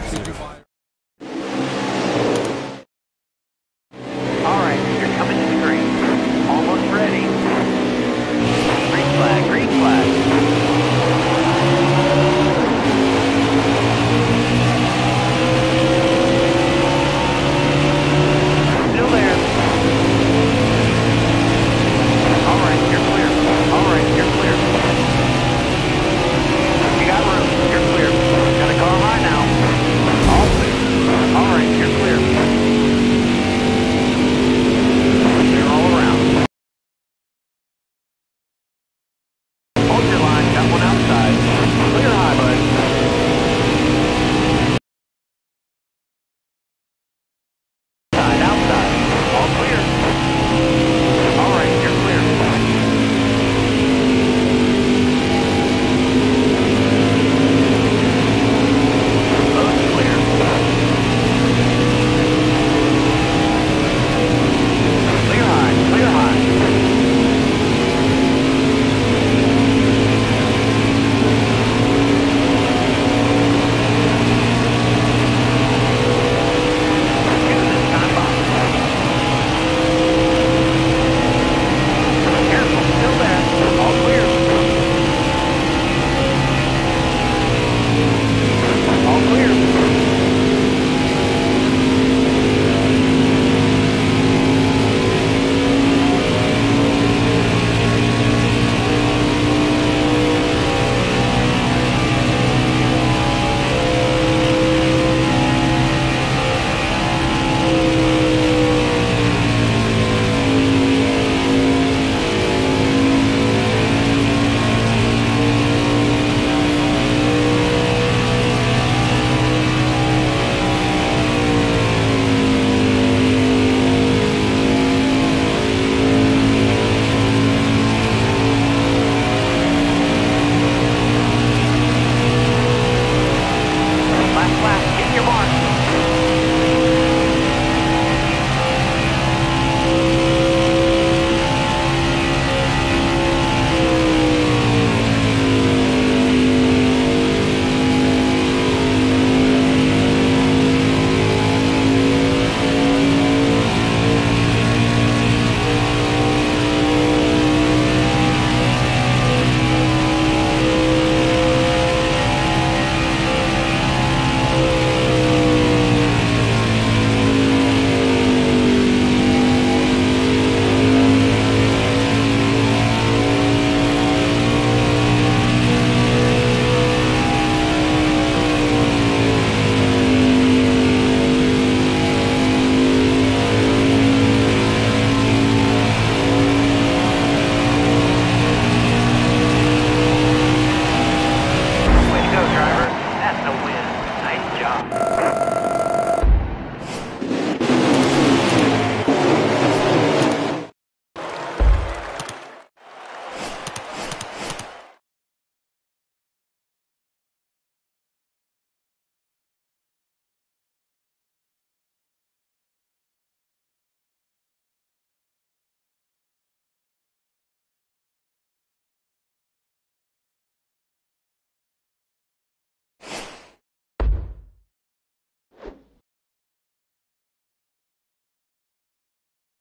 so should you buy